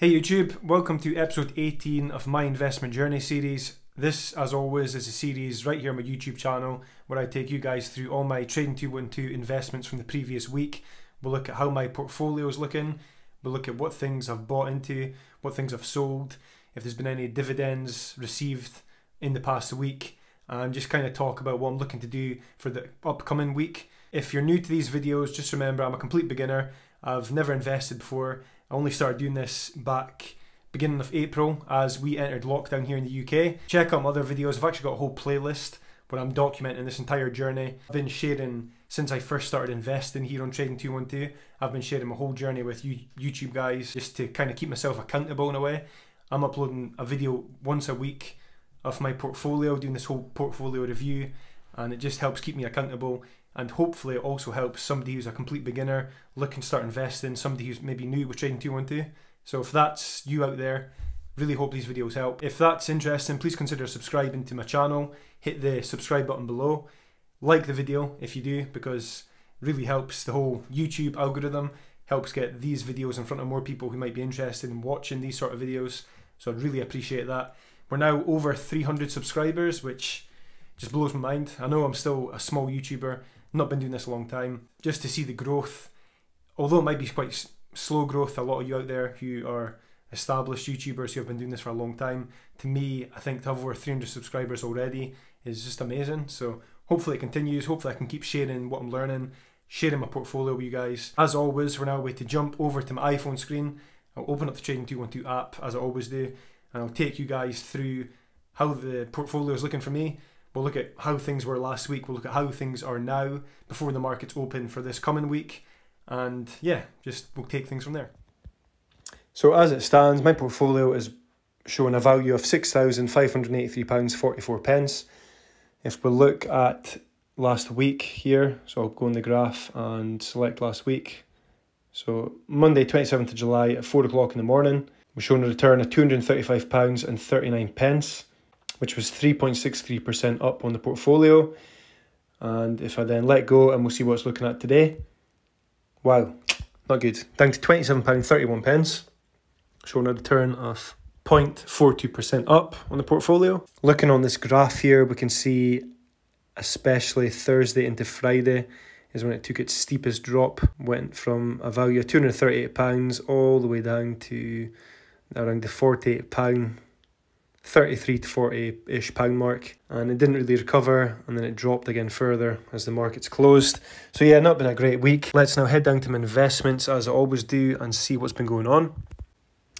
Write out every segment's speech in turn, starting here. Hey YouTube, welcome to episode 18 of my investment journey series. This, as always, is a series right here on my YouTube channel where I take you guys through all my Trading 212 investments from the previous week. We'll look at how my portfolio is looking, we'll look at what things I've bought into, what things I've sold, if there's been any dividends received in the past week, and just kind of talk about what I'm looking to do for the upcoming week. If you're new to these videos, just remember I'm a complete beginner. I've never invested before. I only started doing this back beginning of April as we entered lockdown here in the UK. Check out my other videos. I've actually got a whole playlist where I'm documenting this entire journey. I've been sharing, since I first started investing here on Trading 212, I've been sharing my whole journey with you YouTube guys just to kind of keep myself accountable in a way. I'm uploading a video once a week of my portfolio, doing this whole portfolio review, and it just helps keep me accountable. And hopefully it also helps somebody who's a complete beginner looking to start investing, somebody who's maybe new with Trading 212. So if that's you out there, really hope these videos help. If that's interesting, please consider subscribing to my channel. Hit the subscribe button below. Like the video if you do, because it really helps the whole YouTube algorithm, helps get these videos in front of more people who might be interested in watching these sort of videos. So I'd really appreciate that. We're now over 300 subscribers, which just blows my mind. I know I'm still a small YouTuber, not been doing this a long time. Just to see the growth, although it might be quite slow growth, a lot of you out there who are established YouTubers who have been doing this for a long time, to me, I think to have over 300 subscribers already is just amazing. So hopefully it continues. Hopefully I can keep sharing what I'm learning, sharing my portfolio with you guys. As always, we're now going to jump over to my iPhone screen. I'll open up the Trading 212 app as I always do, and I'll take you guys through how the portfolio is looking for me. We'll look at how things were last week, we'll look at how things are now before the markets open for this coming week, and yeah, just we'll take things from there. So as it stands, my portfolio is showing a value of £6,583.44. If we look at last week here, so I'll go in the graph and select last week. So Monday 27th of July at 4 o'clock in the morning, we're showing a return of £235.39. which was 3.63% up on the portfolio. And if I then let go, and we'll see what it's looking at today. Wow, not good. Down to £27.31, showing a return of 0.42% up on the portfolio. Looking on this graph here, we can see especially Thursday into Friday is when it took its steepest drop. Went from a value of £238 all the way down to around the £48, 33 to 40-ish pound mark, and it didn't really recover, and then it dropped again further as the markets closed. So yeah, not been a great week. Let's now head down to my investments as I always do and see what's been going on.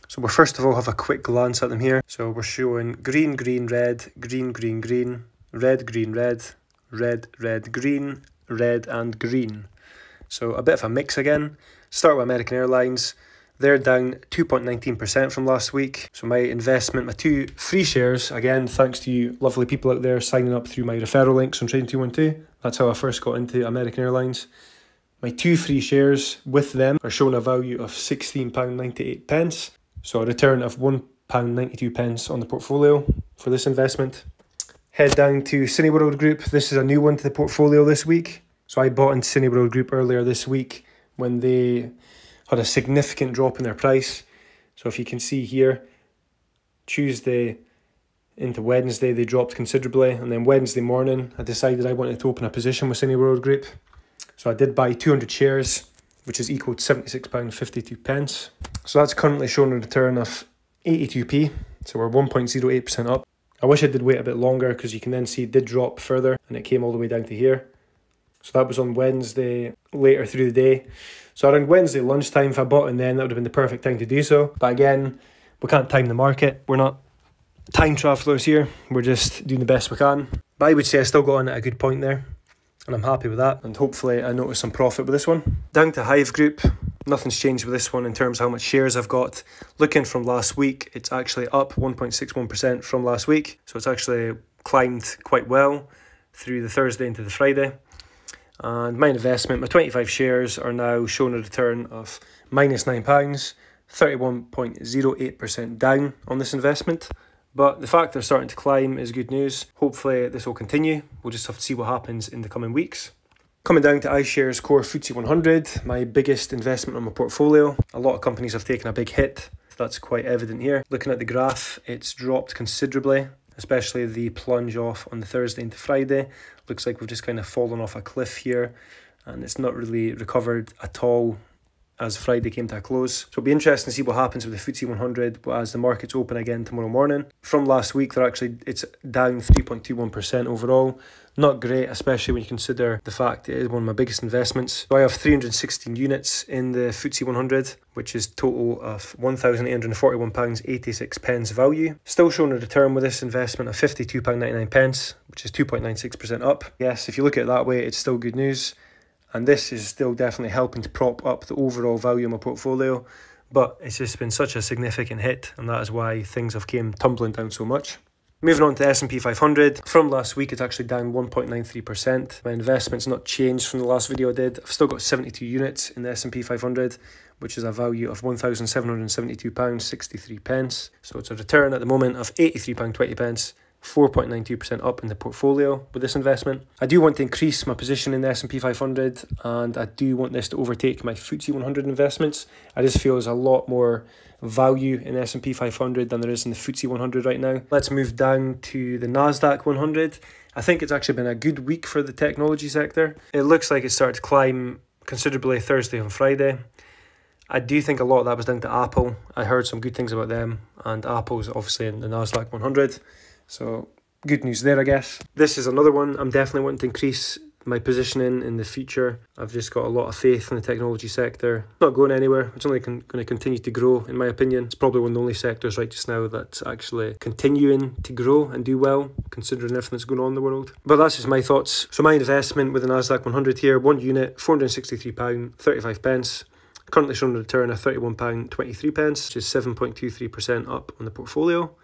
So we'll first of all have a quick glance at them here. So we're showing green, green, red, green, green, green, red, green, red, red, red, green, red and green. So a bit of a mix again. Start with American Airlines. They're down 2.19% from last week. So my investment, my two free shares, again, thanks to you lovely people out there signing up through my referral links on Trading 212. That's how I first got into American Airlines. My two free shares with them are showing a value of £16.98. So a return of £1.92 on the portfolio for this investment. Head down to Cineworld Group. This is a new one to the portfolio this week. So I bought into Cineworld Group earlier this week when they had a significant drop in their price. So if you can see here, Tuesday into Wednesday, they dropped considerably. And then Wednesday morning, I decided I wanted to open a position with Cineworld Group. So I did buy 200 shares, which is equal to £76.52. So that's currently showing a return of 82p. So we're 1.08% up. I wish I did wait a bit longer because you can then see it did drop further and it came all the way down to here. So that was on Wednesday, later through the day. So around Wednesday lunchtime, if I bought in then, that would have been the perfect time to do so. But again, we can't time the market. We're not time travellers here. We're just doing the best we can. But I would say I still got on at a good point there, and I'm happy with that. And hopefully I notice some profit with this one. Down to Hive Group. Nothing's changed with this one in terms of how much shares I've got. Looking from last week, it's actually up 1.61% from last week. So it's actually climbed quite well through the Thursday into the Friday. And my investment, my 25 shares are now showing a return of minus £9, 31.08% down on this investment. But the fact they're starting to climb is good news. Hopefully this will continue. We'll just have to see what happens in the coming weeks. Coming down to iShares Core FTSE 100, my biggest investment on my portfolio. A lot of companies have taken a big hit That's quite evident here. Looking at the graph, it's dropped considerably, especially the plunge off on the Thursday into Friday. Looks like we've just kind of fallen off a cliff here, and it's not really recovered at all as Friday came to a close. So it'll be interesting to see what happens with the FTSE 100 as the markets open again tomorrow morning. From last week, they're actually, it's down 3.21% overall. Not great, especially when you consider the fact it is one of my biggest investments. So I have 316 units in the FTSE 100, which is total of £1,841.86 value. Still showing a return with this investment of £52.99, which is 2.96% up. Yes, if you look at it that way, it's still good news. And this is still definitely helping to prop up the overall value of my portfolio. But it's just been such a significant hit, and that is why things have come tumbling down so much. Moving on to S&P 500. From last week, it's actually down 1.93%. My investment's not changed from the last video I did. I've still got 72 units in the S&P 500, which is a value of £1,772.63. So it's a return at the moment of £83.20. 4.92% up in the portfolio with this investment. I do want to increase my position in the S&P 500, and I do want this to overtake my FTSE 100 investments. I just feel there's a lot more value in S&P 500 than there is in the FTSE 100 right now. Let's move down to the NASDAQ 100. I think it's actually been a good week for the technology sector. It looks like it started to climb considerably Thursday and Friday. I do think a lot of that was down to Apple. I heard some good things about them, and Apple's obviously in the NASDAQ 100. So good news there, I guess. This is another one I'm definitely wanting to increase my position in the future. I've just got a lot of faith in the technology sector. It's not going anywhere. It's only going to continue to grow, in my opinion. It's probably one of the only sectors right just now that's actually continuing to grow and do well, considering everything that's going on in the world. But that's just my thoughts. So my investment with the NASDAQ 100 here, one unit, £463.35. Currently showing a return of £31.23, which is 7.23% up on the portfolio.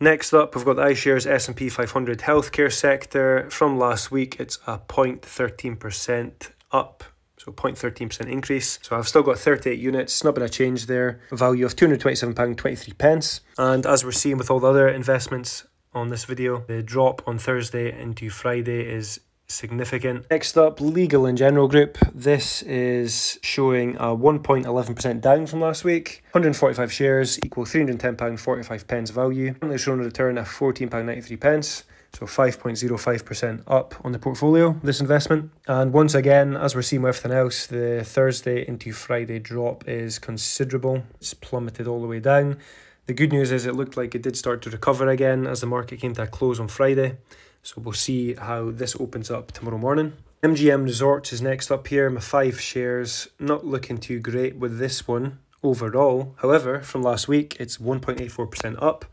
Next up, we've got the iShares S&P 500 Healthcare Sector. From last week, it's a 0.13% up, so 0.13% increase. So I've still got 38 units, not been a change there. A value of £227.23. And as we're seeing with all the other investments on this video, the drop on Thursday into Friday is significant. Next up, Legal and General Group. This is showing a 1.11% down from last week. 145 shares equal £310.45 value. Currently showing a return of £14.93, so 5.05% up on the portfolio, this investment. And once again, as we're seeing with everything else, the Thursday into Friday drop is considerable. It's plummeted all the way down. The good news is it looked like it did start to recover again as the market came to a close on Friday. So we'll see how this opens up tomorrow morning. MGM Resorts is next up here. My 5 shares, not looking too great with this one overall. However, from last week, it's 1.84% up.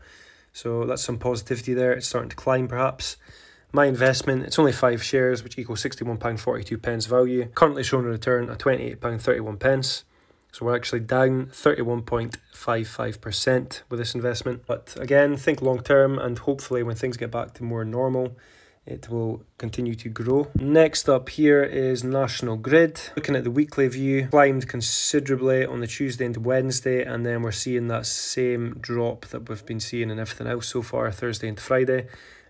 So that's some positivity there. It's starting to climb perhaps. My investment, it's only 5 shares, which equals £61.42 value. Currently showing a return of £28.31. So we're actually down 31.55% with this investment. But again, think long term, and hopefully when things get back to more normal, it will continue to grow. Next up here is National Grid. Looking at the weekly view, climbed considerably on the Tuesday into Wednesday, and then we're seeing that same drop that we've been seeing in everything else so far, Thursday into Friday.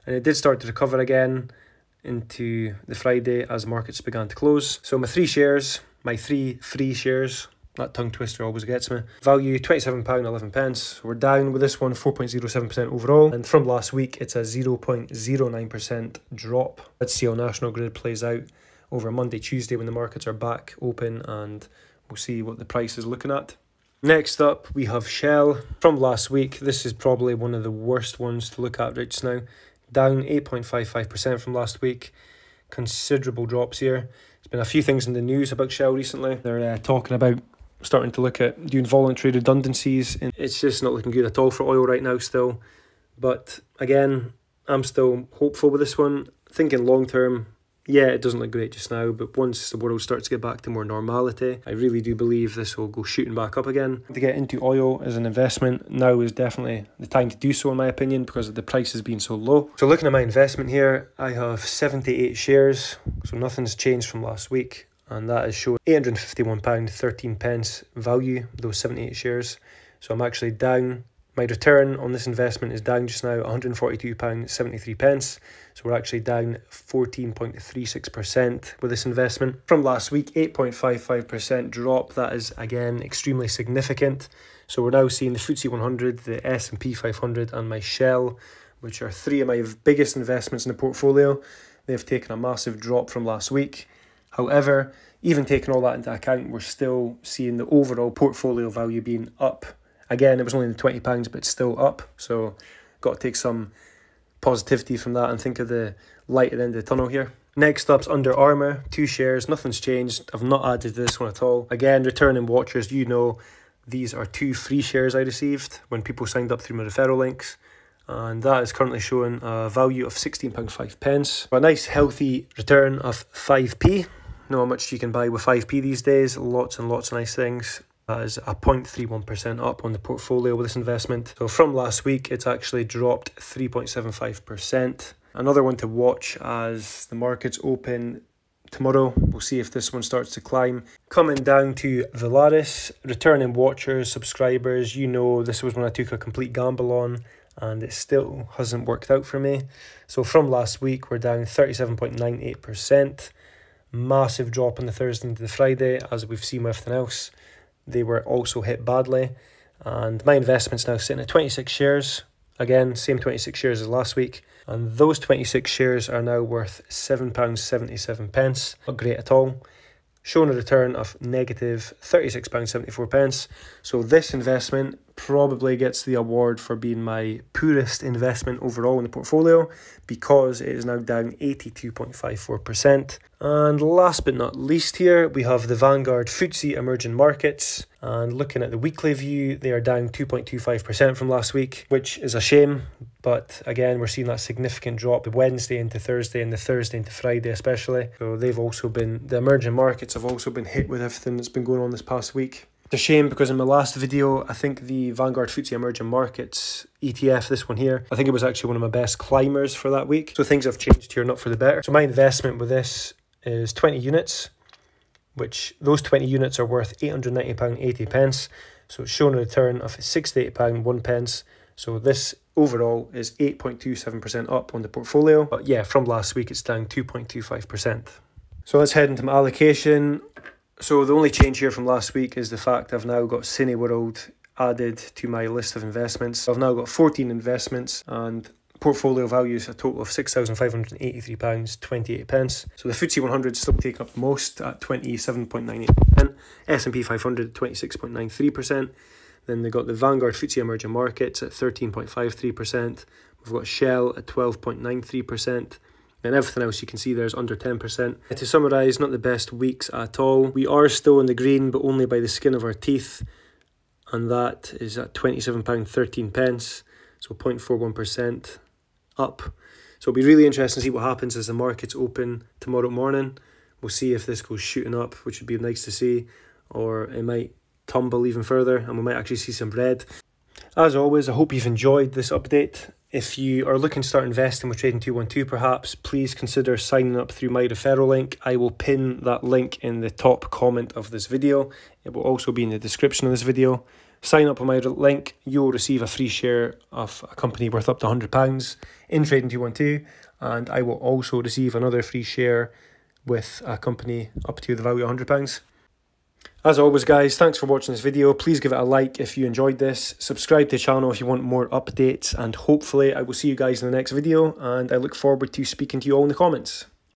And it did start to recover again into the Friday as markets began to close. So my 3 shares, my 3 free shares, that tongue twister always gets me. Value £27.11. We're down with this one 4.07% overall. And from last week, it's a 0.09% drop. Let's see how National Grid plays out over Monday, Tuesday when the markets are back open, and we'll see what the price is looking at. Next up, we have Shell. From last week, this is probably one of the worst ones to look at right just now. Down 8.55% from last week. Considerable drops here. There's been a few things in the news about Shell recently. They're talking about starting to look at doing voluntary redundancies, and it's just not looking good at all for oil right now still. But again, I'm still hopeful with this one, thinking long term. Yeah, it doesn't look great just now, but once the world starts to get back to more normality, I really do believe this will go shooting back up again. To get into oil as an investment, now is definitely the time to do so, in my opinion, because the price has been so low. So looking at my investment here, I have 78 shares, so nothing's changed from last week. And that is showing £851.13 value, those 78 shares. So I'm actually down. My return on this investment is down just now, £142.73. So we're actually down 14.36% with this investment. From last week, 8.55% drop. That is, again, extremely significant. So we're now seeing the FTSE 100, the S&P 500 and my Shell, which are three of my biggest investments in the portfolio. They've taken a massive drop from last week. However, even taking all that into account, we're still seeing the overall portfolio value being up. Again, it was only in the £20, but it's still up. So got to take some positivity from that and think of the light at the end of the tunnel here. Next up's Under Armour, 2 shares, nothing's changed. I've not added to this one at all. Again, returning watchers, you know, these are 2 free shares I received when people signed up through my referral links. And that is currently showing a value of £16.5. A nice healthy return of 5p. Know how much you can buy with 5p these days. Lots and lots of nice things. That is a 0.31% up on the portfolio with this investment. So from last week, it's actually dropped 3.75%. Another one to watch as the markets open tomorrow. We'll see if this one starts to climb. Coming down to Velaris. Returning watchers, subscribers, you know this was when I took a complete gamble on. And it still hasn't worked out for me. So from last week, we're down 37.98%. Massive drop on the Thursday into the Friday, as we've seen with everything else. They were also hit badly. And my investment's now sitting at 26 shares. Again, same 26 shares as last week. And those 26 shares are now worth £7.77. Not great at all. Showing a return of negative £36.74. So this investment probably gets the award for being my poorest investment overall in the portfolio, because it is now down 82.54%. And last but not least here, we have the Vanguard FTSE Emerging Markets. And looking at the weekly view, they are down 2.25% from last week, which is a shame. But again, we're seeing that significant drop the Wednesday into Thursday and the Thursday into Friday especially. So they've also been, the emerging markets have also been hit with everything that's been going on this past week. It's a shame because in my last video, I think the Vanguard FTSE Emerging Markets ETF, this one here, I think it was actually one of my best climbers for that week. So things have changed here, not for the better. So my investment with this is 20 units, which those 20 units are worth £890.80. So it's shown a return of £68.01. So this overall is 8.27% up on the portfolio. But yeah, from last week, it's down 2.25%. So let's head into my allocation. So the only change here from last week is the fact I've now got Cineworld added to my list of investments. I've now got 14 investments and portfolio values a total of £6,583.28. So the FTSE 100 is still taking up most at 27.98%, S&P 500 at 26.93%. Then they've got the Vanguard FTSE Emerging Markets at 13.53%. We've got Shell at 12.93%. And everything else you can see there is under 10%. And to summarise, not the best weeks at all. We are still in the green, but only by the skin of our teeth. And that is at £27.13, so 0.41% up. So it'll be really interesting to see what happens as the markets open tomorrow morning. We'll see if this goes shooting up, which would be nice to see, or it might tumble even further and we might actually see some red. As always, I hope you've enjoyed this update. If you are looking to start investing with Trading 212 perhaps, please consider signing up through my referral link. I will pin that link in the top comment of this video. It will also be in the description of this video. Sign up on my link, you will receive a free share of a company worth up to £100 in Trading 212. And I will also receive another free share with a company up to the value of £100. As always guys, thanks for watching this video. Please give it a like if you enjoyed this. Subscribe to the channel if you want more updates, and hopefully I will see you guys in the next video, and I look forward to speaking to you all in the comments.